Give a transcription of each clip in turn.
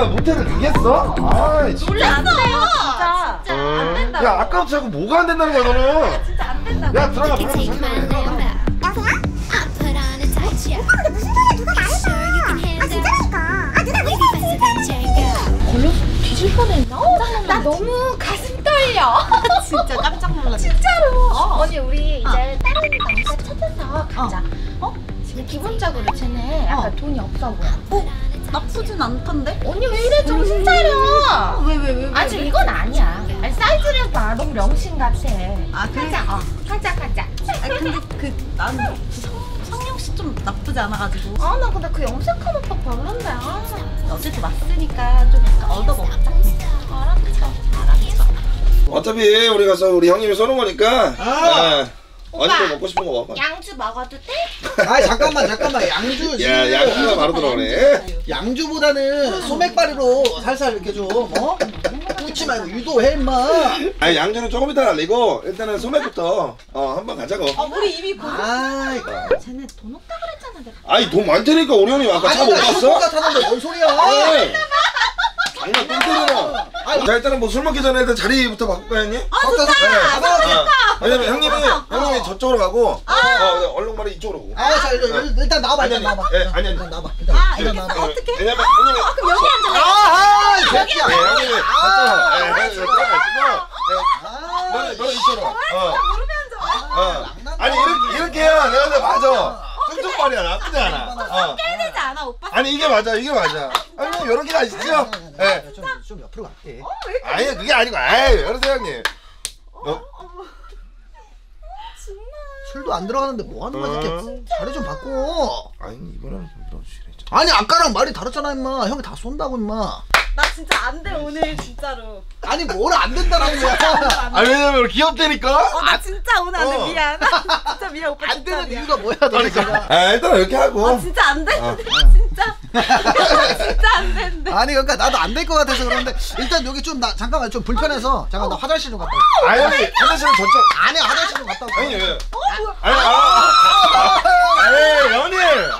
나 문태를 당했어? 아이 진짜 안 돼요 진짜. 진짜 안 된다고. 야 아까부터 자꾸 뭐가 안 된다는 거야 너는. 야, 진짜 안 된다고. 야 들어가 불러서 설명해. 여보세요? 오빠 근데 무슨 소리야. 누가 나했어. 아 진짜라니까. 아 누나 왜 이렇게 진짜라니까. 걸려서 뒤질 뻔했나? 나 너무 가슴 떨려. 진짜 깜짝 놀랐어 진짜로. 언니 우리 이제 다른 남자 찾아서 가자. 어? 지금 기본적으로 쟤네 약간 돈이 없어 보여. 나쁘진 않던데? 언니 왜 이래 정신 차려. 왜? 아니 이건 아니야. 아니 사이즈를 봐. 너무 명신 같아. 아 그래? 가자 아 근데 나는 성룡씨 좀 나쁘지 않아가지고. 아 나 근데 그 염색한 오빠 별론데. 아 어제도 왔으니까 좀 약간 얻어먹자. 알았어 어차피 우리 가서 우리 형님이 써놓은 거니까. 아. 오빠 먹고 싶은 거 먹어. 양주 먹어도 돼? 아 잠깐만 양주. 야 양주가 바로 들어오네. 양주보다는 소맥바리로 살살 이렇게 좀 어? 웃지 말고 유도해 인마. 아니 양주는 조금 이따 날리고 일단은 소맥부터 한번 가자고. 아 우리 이미 고. 아 쟤네 돈 없다 그랬잖아 내가. 아니 돈 많다니까 우리 형님 아까 차 못 봤어? 아니 나 타는데 뭔 소리야. 장난 똥때려라. 자 일단은 뭐 술 먹기 전에 일단 자리부터 바꿀까요 형님? 아 좋다! 왜냐면 형님이 저쪽으로 가고 얼룩말이 이쪽으로 오고. 아 자 일단 나와봐. 아니 일단 나와봐. 아 여기서 어떻게? 왜냐면 형님이 그럼 여기 앉아. 아 여기야 형님이 맞잖아. 너는 이쪽으로 와. 모르면 앉아. 아니 이렇게 해야 내가 맞아. 뚱뚱발이야 나쁘지 않아. 깨지지 않아 오빠. 아니 이게 맞아. 아니 뭐 요렇게 아시죠? 예. 좀 옆으로 갈게. 아니 그게 아니고. 아이 여러세요 형님. 술도 안 들어가는데 뭐 하는 거야 이렇게. 자리 좀 바꿔. 아니 이번에는 좀 밀어주시래. 아니 아까랑 말이 다르잖아 임마. 형이 다 쏜다고 임마. 나 진짜 안 돼 오늘 진짜로. 아니 뭘 안 된다라는 거야. 아니 왜냐면 귀엽다니까. 나 진짜 오늘 안 돼. 미안. 진짜 미안 오빠. 안 되는 이유가 뭐야 너네가. 아 일단 이렇게 하고. 아 진짜 안 되는데 진짜. 진짜 안 되는데. 아니 그러니까 나도 안 될 것 같아서 그런데 일단 여기 좀 나 잠깐만 좀 불편해서 잠깐 나 화장실 좀 갔다 올게. 아니 화장실은 저쪽. 아니 화장실 좀 갔다 올게. 아니 왜? 아니 연일.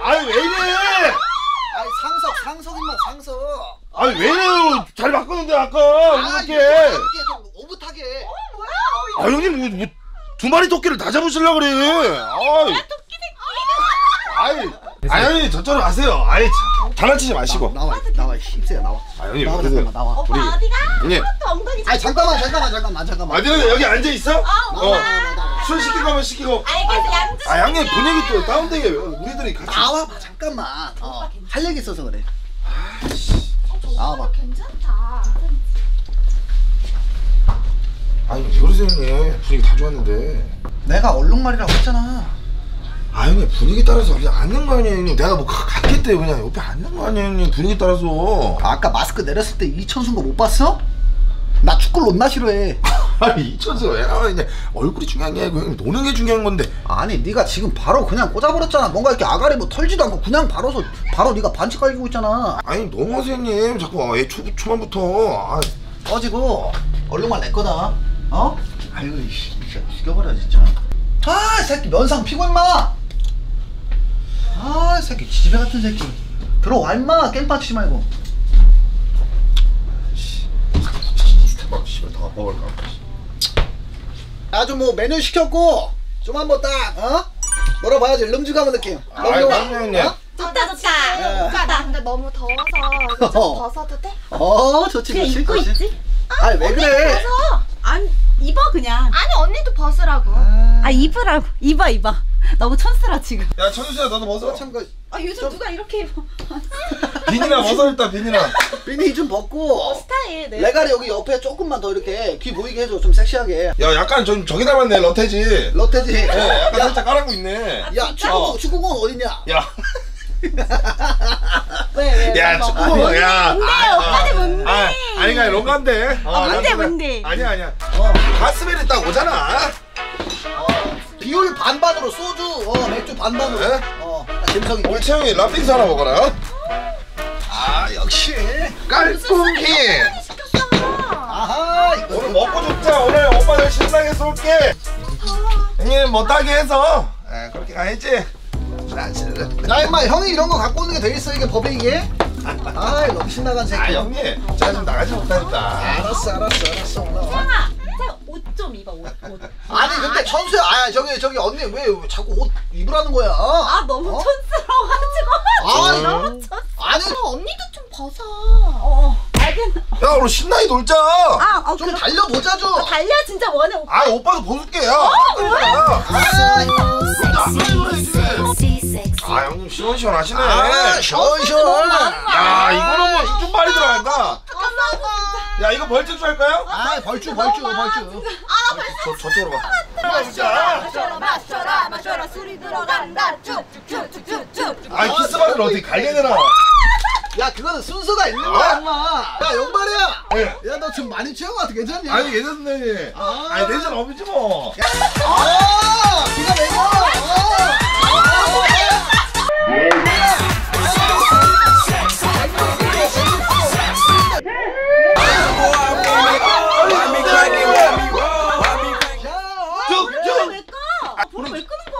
아니 왜 이래. 아니 상석 임마 상석. 아니 왜 이래요. 잘 바꿨는데 아까 이렇게. 아 이렇게 좀 오붓하게. 뭐야. 아 형님 뭐 두 마리 토끼를 다 잡으시려고 그래. 아이 토끼 새끼. 아이 형님 저쪽으로 가세요. 아이 장난치지 마시고. 나와 힘세요 나와. 아 형님 그러세요. 나와. 오빠 어디가? 형님 엉덩이. 아 잠깐만. 어디는 여기 앉아 있어? 술 시킬 거면 시키고. 알겠어 양주. 아 형님 분위기 또 다운되게 우리들이 같이. 나와봐 잠깐만. 할 얘기 있어서 그래. 아씨. 나와봐. 괜찮다. 아니 그러세요 형님. 분위기 다 좋았는데. 내가 얼룩말이라고 했잖아. 아 형님 분위기 따라서 그냥 앉는 거 아니에요 형님. 내가 뭐 갔겠대요 그냥 옆에 앉는 거 아니에요 형님. 분위기 따라서. 아까 마스크 내렸을 때 이천수인 거 못 봤어? 나 축구를 존나 싫어해. 아니 이천수 왜 나와 있냐. 얼굴이 중요한 게 아니고 노는 게 중요한 건데. 아니 네가 지금 바로 그냥 꽂아버렸잖아. 뭔가 이렇게 아가리 뭐 털지도 않고 그냥 바로 네가 반칙 깔리고 있잖아. 아니 너무하세요 형님. 자꾸 애 초반부터 꺼지고 얼룩말 내 거다. 어? 아이고 진짜 죽여버려 진짜. 아 새끼 면상 피고 임마. 아 새끼 지지배 같은 새끼. 들어와 임마. 게임 빠치지 말고. 막 씨발 다 먹을까. 아주 뭐 메뉴 시켰고 좀 한번 딱 놀아봐야지. 럼주 가면 느낌. 럼주 좋다. 오빠 나 근데 너무 더워서 좀 벗어도 돼? 좋지. 그냥 입고 있지? 아니 왜 그래? 벗어. 안 입어 그냥. 아니 언니도 벗으라고. 아 입으라고. 입어. 너무 천수라 지금. 야 천수야 너도 벗어. 아 요즘 누가 이렇게 입어. 비니나 벗어 일단 비니나. 비니 좀 벗고. 스타일. 레가리 여기 옆에 조금만 더 이렇게 귀 보이게 해줘 좀 섹시하게. 야 약간 좀 저기 닮았네 러테지. 약간 살짝 깔아고 있네. 야 축구공 어딨냐. 야. 야 축구공 야. 뭔데. 아니가 롱간데. 뭔데. 아니야. 가스벨이 딱 오잖아. 비율 반반으로 소주 맥주 반반으로. 김성이 올채영이 랍빙수 하나 먹어라. 아 역시 깔끔히. 아하 오늘 먹고 죽자. 오늘 오빠들 신나게 쏠게. 형님 못하게 해서. 그렇게 가야지. 나 임마 형이 이런 거 갖고 오는 게 되겠어 이게 법에 이게. 아이 너무 신나간 새끼. 아 형님 제가 좀 나가지 못하겠다. 알았어 올라와. 형아! 옷 좀 입어 옷. 아니 근데 천수야 아 저기 언니 왜 자꾸 옷 입으라는 거야? 아 너무 촌스러워가지고. 아 너무 촌스러워. 아니 언니도 좀 벗어. 알겠나? 야 우리 신나게 놀자. 좀 달려보자 좀. 달려 진짜 원해 오빠. 아 오빠도 벗을게 야. 아 형님 시원시원하시네. 아 시원시원. 야 이거는 뭐 이쪽 발이 들어간다. 야 이거 벌집 할까요? 아 벌주. 아 벌주. 저쪽으로 가. 마셔라 술이 들어간다. 쭉쭉쭉쭉쭉. 아 키스바를 어떻게 갈려내나? 야 그거는 순서가 있는 거야 엄마. 야 영발이야. 야 너 지금 많이 취한 거 같아 괜찮냐? 아니 괜찮네. 아니 대전 없지 뭐. 아 기가 막혀.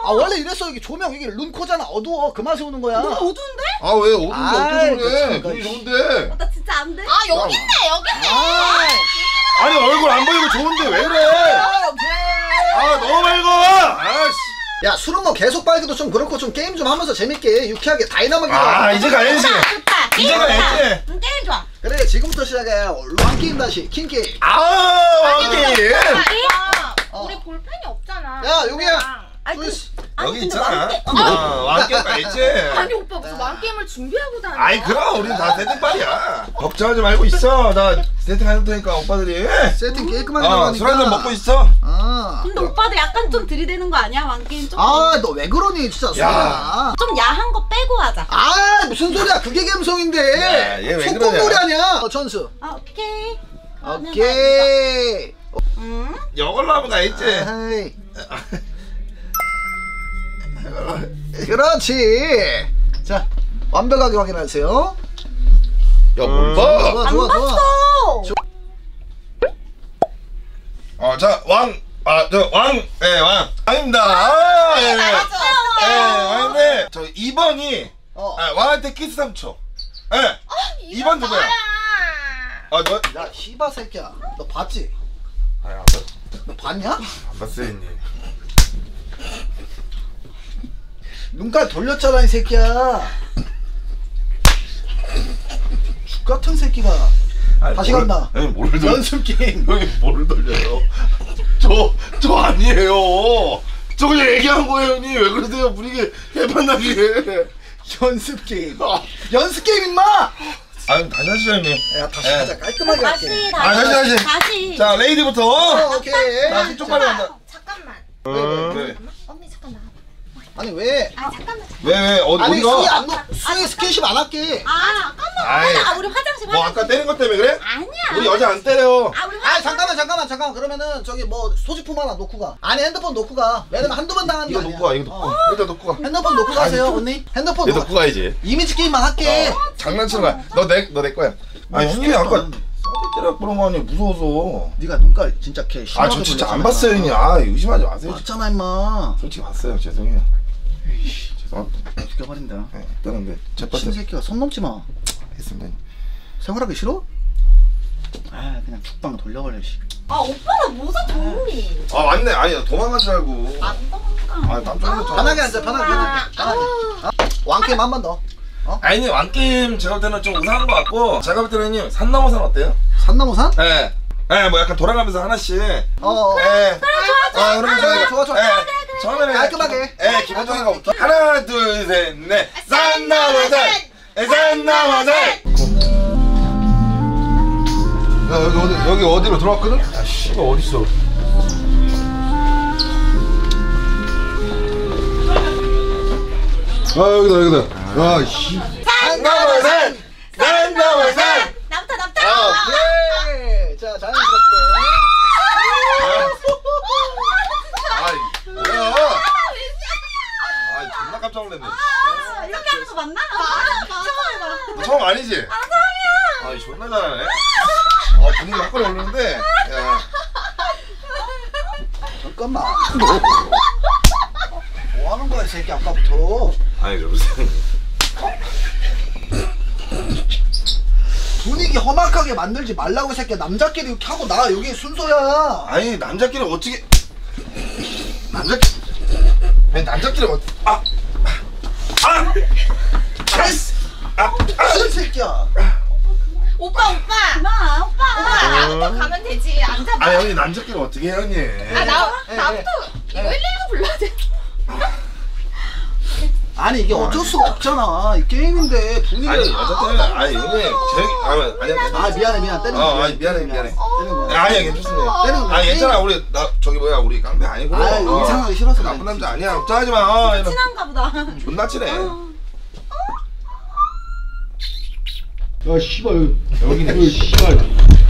아 원래 이랬어. 여기 조명 이게 룬코잖아. 어두워. 그 맛에 오는 거야. 너무 어두운데? 아 왜 어두운데? 어떻게 그래? 눈이 좋은데. 나 진짜 안 돼. 아 여기 있네. 아니 얼굴 안 보이고 좋은데 왜 그래? 아 너무 맑어. 아씨. 야 술은 뭐 계속 빨기도 좀 그렇고 좀 게임 좀 하면서 재밌게 유쾌하게 다이나믹하게. 아 이제 가야지. 좋다. 이제 가야지. 게임 좋아. 그래 지금부터 시작해. 왕게임 다시 킹게임. 아 왕게임. 우리 볼펜이 없잖아. 야 여기야. 여기 있잖아. 왕게임 알지? 아니 오빠 무슨 왕게임을 준비하고 다녀. 아이 그럼 우린 다 세팅빨이야. 걱정하지 말고 있어. 나 세팅할 테니까 오빠들이 세팅 깨끗하게 하니까 술 한잔 먹고 있어. 근데 오빠들 약간 좀 들이대는 거 아니야? 왕게임 좀. 아 너 왜 그러니 진짜. 좀 야한 거 빼고 하자. 아 무슨 소리야. 그게 감성인데. 소꿉놀이 아니야. 천수. 아 오케이. 오케이. 이걸로 하면 다 있지. 그렇지. 자 완벽하게 확인하세요. 야 뭘 봐? 좋아. 자 왕입니다. 왕인데 저 2번이 왕한테 키스 3초. 예. 2번 누구야? 아 너 야 씨바 새끼야. 너 봤지? 아니 안 봤. 너 봤냐? 안 봤어요 형님. 눈깔 돌렸잖아 이 새끼야. 죽 같은 새끼가. 아니, 다시 간다. 연습 게임. 형이 뭘 돌려요? 저 아니에요. 저 그냥 얘기한 거예요 형님. 왜 그러세요 분위기 개판나게. 연습 게임. 연습 게임 임마. 아 다시 하시죠 형님. 야 다시 하자. 깔끔하게 할게. 다시. 자 레이디부터. 오케이. 나 이쪽 발로 간다. 잠깐만. 왜? 언니 잠깐 나와봐. 아니 왜? 아 잠깐만. 왜? 어디가? 수혜 스킨십 안 할게. 아 잠깐만. 아 우리 화장실. 뭐 아까 때린 것 때문에 그래? 아니야. 우리 여자 안 때려. 아 잠깐만. 그러면은 저기 뭐 소지품 하나 놓고 가. 아니 핸드폰 놓고 가. 왜냐면 한두 번 당하는 거 아니야. 이거 놓고 가. 핸드폰 놓고 가세요 언니. 핸드폰 놓고 가야지. 이미지 게임만 할게. 장난치는 거야. 너 내 거야. 아니 형님이 아까 때려 그런 거 아니야. 무서워서. 네가 눈깔 진짜 개. 아 저 진짜 안 봤어요 형님. 아 의심하지 마세요. 봤잖아 임마. 솔직히 봤어요. 죄송해요. 죄송합니다. 죽여버린다. 네, 일단은 신새끼가 손 넘지 마. 알겠습니다. 생활하기 싫어? 아 그냥 죽방 돌려버려. 아 오빠가 뭐서 도움이? 아 맞네. 아니 도망간 줄 알고. 안 도망가. 아 남자들 편하게 앉아. 편하게. 왕게임 한 번 더. 아니 왕게임 제가 볼 때는 좀 우상한 것 같고 제가 볼 때는 님 산나무산 어때요? 산나무산? 네. 네, 뭐 약간 돌아가면서 하나씩. 그래 좋아. 처음에는 깔끔하게. 예, 기본적인 거부터. 하나, 둘, 셋, 넷. 산나무산. 야, 여기 어디로 들어왔거든? 아, 씨발 어딨어? 아, 여기다. 와, 씨. 산나무산. 나부터. 오케이. 자, 자연스럽게. 깜짝 놀랐네. 이렇게 하는 거 맞나? 맞아. 처음 아니지? 처음이야. 아, 존나 잘하네. 분위기 확 올랐는데. 야. 잠깐만. 뭐 하는 거야, 이 새끼 아까부터. 아니, 여보세요. 분위기 험악하게 만들지 말라고 이 새끼야. 남자끼리 이렇게 하고 나 여기 순서야. 아니 남자끼리 어떻게 남자끼리 어떻게 이 새끼야. 오빠 그만 오빠 나부터 가면 되지. 안 잡아. 아 형님 남자끼리 어떻게 해 형님. 나부터 이거 119 불러야 돼. 아니 이게 어쩔 수가 없잖아. 이 게임인데 분위기가. 아니 어쨌든 아니 형님 아니 미안해 때리는 거야. 아니 미안해 아니 괜찮습니다. 때리는 거야. 아 괜찮아. 우리 나 저기 뭐야 우리 깡패 아니고. 아 이상하게 싫어서 나쁜 남자 아니야. 걱정하지 마. 친한가 보다. 존나 친해. 야 씨발 여기네 씨발.